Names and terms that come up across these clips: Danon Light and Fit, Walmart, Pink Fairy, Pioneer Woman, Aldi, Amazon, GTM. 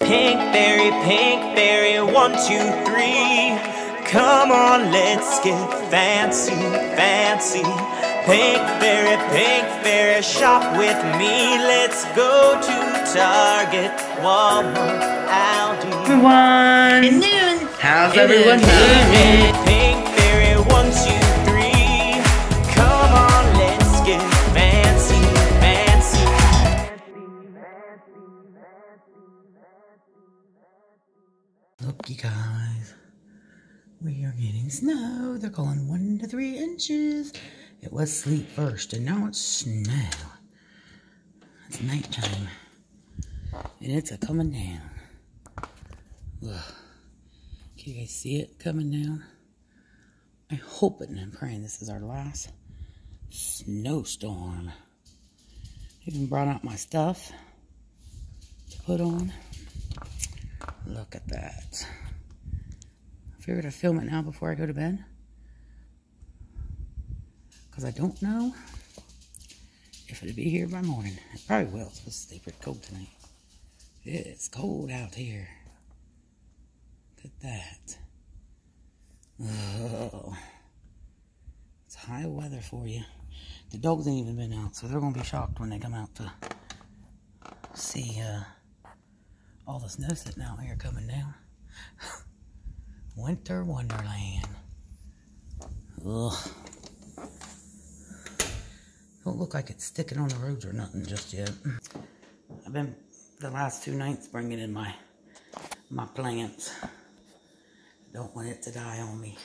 Pink fairy, 1, 2, 3. Come on, let's get fancy, fancy. Pink fairy, shop with me. Let's go to Target, Walmart, Aldi. Everyone! Good noon! How's everyone doing? Pink fairy, 1, 2, 3. Come on, let's get fancy, fancy. Look, you guys. We are getting snow. They're calling 1 to 3 inches. It was sleet first, and now it's snow. It's nighttime, and it's a coming down. Ugh. Can you guys see it coming down? I hope it, and I'm praying this is our last snowstorm. Even brought out my stuff to put on. Look at that. Figured I'd film it now before I go to bed, because I don't know if it'll be here by morning. It probably will. It's supposed to stay pretty cold tonight. It's cold out here. Look at that. Oh, it's high weather for you. The dogs ain't even been out, so they're gonna be shocked when they come out to see all the snow sitting out here coming down. Winter Wonderland. Ugh. Don't look like it's sticking on the roads or nothing just yet. I've been the last 2 nights bringing in my plants. Don't want it to die on me.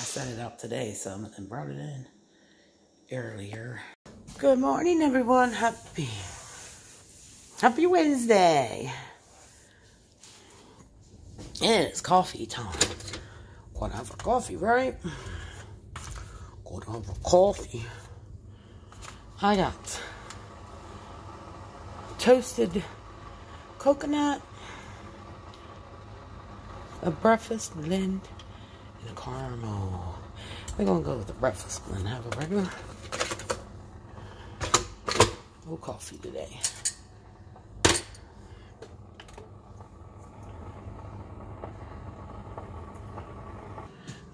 I set it up today some and brought it in earlier. Good morning, everyone. Happy Wednesday. It's coffee time. Gotta have a coffee, right? Gotta have a coffee. I got toasted coconut, a breakfast blend, and a caramel. We're gonna go with the breakfast blend. Have a regular no coffee today.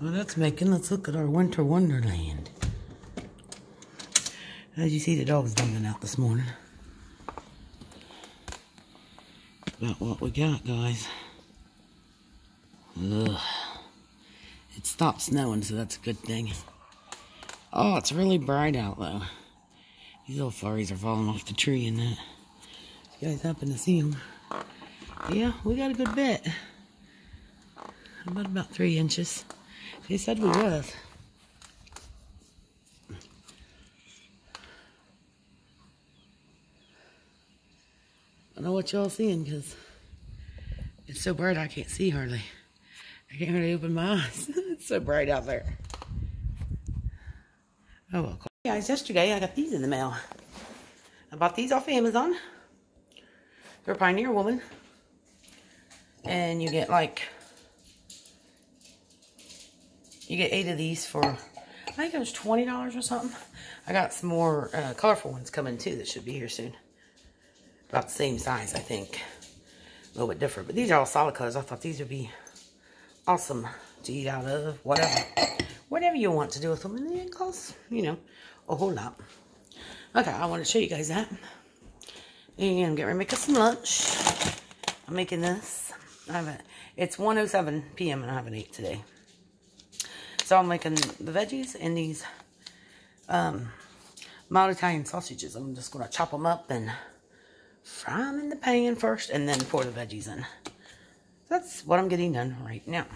Well, that's making. Let's look at our winter wonderland. As you see, the dog's dumping out this morning. About what we got, guys. Ugh. It stopped snowing, so that's a good thing. Oh, it's really bright out, though. These little furries are falling off the tree and that. If you guys happen to see them. Yeah, we got a good bit. About 3 inches. They said we would. I don't know what y'all seeing, because it's so bright I can't see hardly. I can't really open my eyes. It's so bright out there. Oh, well. Hey guys, yesterday I got these in the mail. I bought these off Amazon. They're Pioneer Woman. And you get like... You get 8 of these for, I think it was $20 or something. I got some more colorful ones coming too that should be here soon. About the same size, I think. A little bit different. But these are all solid colors. I thought these would be awesome to eat out of. Whatever. Whatever you want to do with them. And it costs, you know, a whole lot. Okay, I want to show you guys that. And I'm getting ready to make us some lunch. I'm making this. It's 1:07 p.m. and I haven't eaten today. So I'm making the veggies and these mild Italian sausages. I'm just going to chop them up and fry them in the pan first and then pour the veggies in. So that's what I'm getting done right now.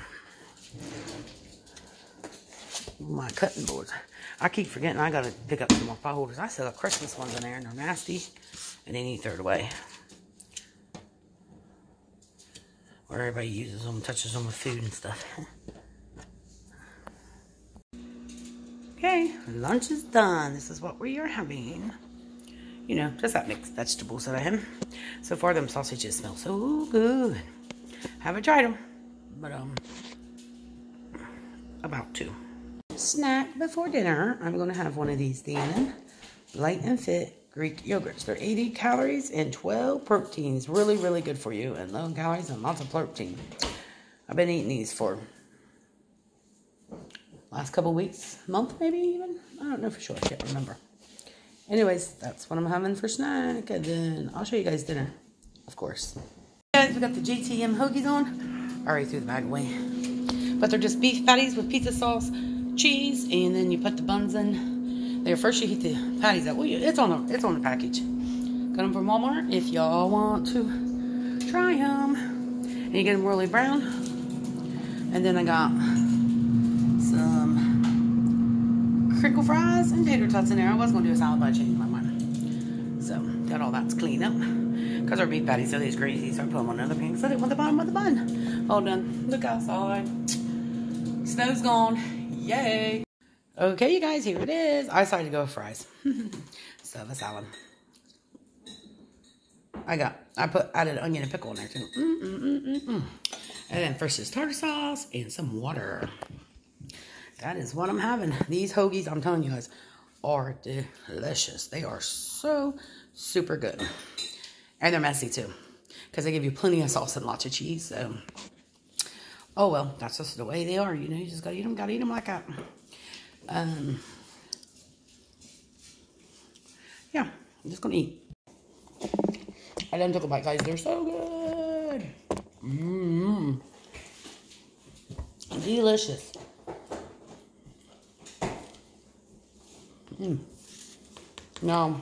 My cutting boards. I keep forgetting I got to pick up some more pie holders. I still got Christmas ones in there and they're nasty. And they need to throw it away. Where everybody uses them, touches them with food and stuff. Okay, lunch is done. This is what we are having. You know, just that mixed vegetables that I have. So far, them sausages smell so good. Haven't tried them, but about to. Snack before dinner, I'm gonna have one of these Danon Light and Fit Greek yogurts. They're 80 calories and 12 proteins. Really, really good for you. And low in calories and lots of protein. I've been eating these for last couple weeks, month maybe even. I don't know for sure. I can't remember. Anyways, that's what I'm having for snack. And then I'll show you guys dinner, of course. Guys, we got the GTM hoagies on. I already threw the bag away. But they're just beef patties with pizza sauce, cheese, and then you put the buns in. There, first you heat the patties up. Well, it's on the package. Got them from Walmart if y'all want to try them. And you get them really brown. And then I got some crinkle fries and tater tots in there. I was going to do a salad, but I changed my mind. So, got all that's cleaned up. Because our beef patties are these greasy, so I put them on another pan because I didn't want the bottom of the bun. All done. Look outside. Snow's gone. Yay. Okay, you guys, here it is. I decided to go with fries. So, the salad. I added onion and pickle in there too. And then first is tartar sauce and some water. That is what I'm having. These hoagies, I'm telling you guys, are delicious. They are so super good. And they're messy too, because they give you plenty of sauce and lots of cheese. So, oh well, that's just the way they are. You know, you just gotta eat them like that. Yeah, I'm just gonna eat. I done took a bite, guys. They're so good. Mmm. Delicious. Mmm. Now,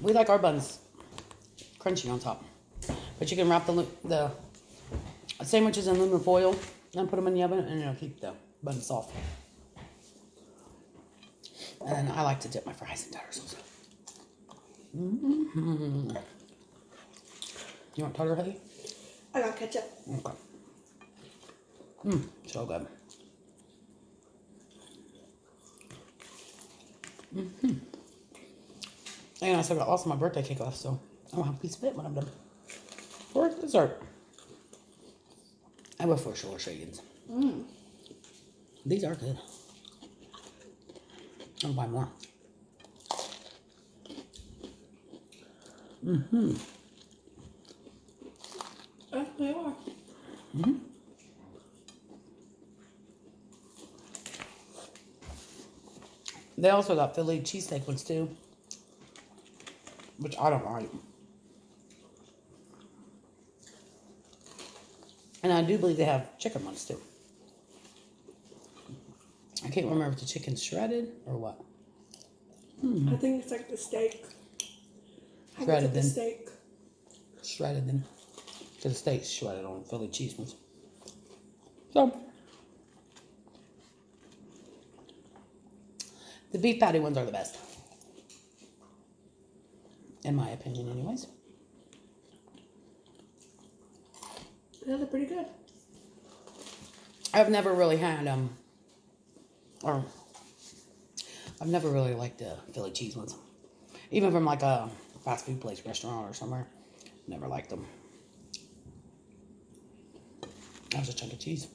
we like our buns crunchy on top. But you can wrap the sandwiches in aluminum foil and put them in the oven, and it'll keep the bun soft. And I like to dip my fries in tartar sauce. Mm-hmm. You want tartar, honey? I got ketchup. Okay. Mmm, so good. Mm-hmm. And I still got lots of my birthday cake left, so I don't have a piece of it when I'm done. For dessert, I will for sure shakings. Mm. These are good. I'll buy more. Mm-hmm. Yes, they are. Mm-hmm. They also got Philly cheesesteak ones too, which I don't like. And I do believe they have chicken ones too. I can't remember if the chicken's shredded or what. Hmm. I think it's like the steak. Shredded then. Steak. Shredded then. Because the steak's shredded on Philly cheese ones. So, the beef patty ones are the best. In my opinion, anyways. Yeah, they're pretty good. I've never really had I've never really liked the Philly cheese ones, even from like a fast food place, restaurant, or somewhere. Never liked them. That was a chunk of cheese.